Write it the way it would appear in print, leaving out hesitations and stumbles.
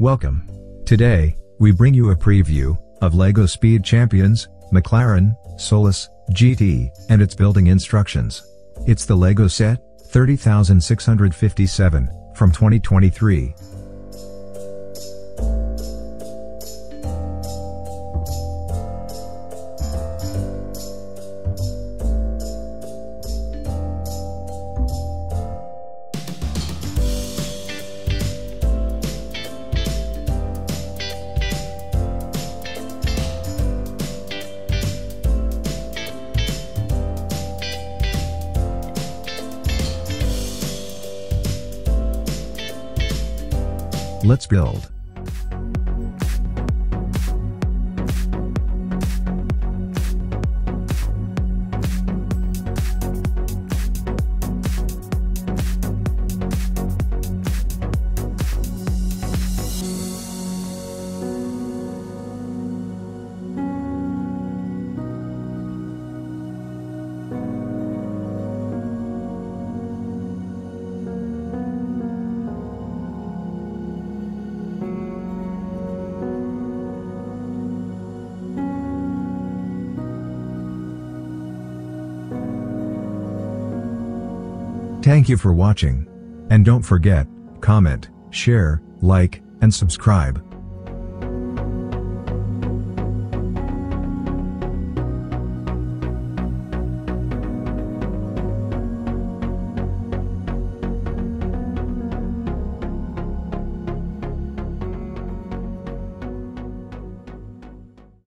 Welcome. Today, we bring you a preview of LEGO Speed Champions, McLaren Solus GT, and its building instructions. It's the LEGO set 30657 from 2023. Let's build. Thank you for watching. And don't forget, comment, share, like, and subscribe.